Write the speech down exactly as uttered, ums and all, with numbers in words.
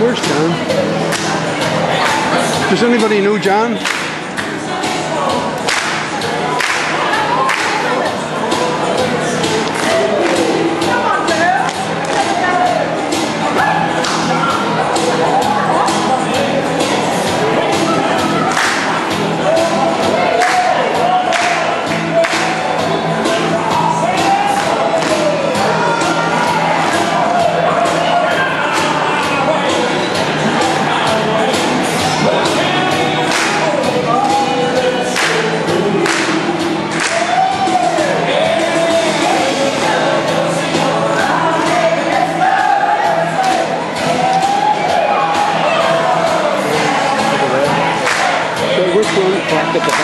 Where's John? Does anybody know John? Look at that.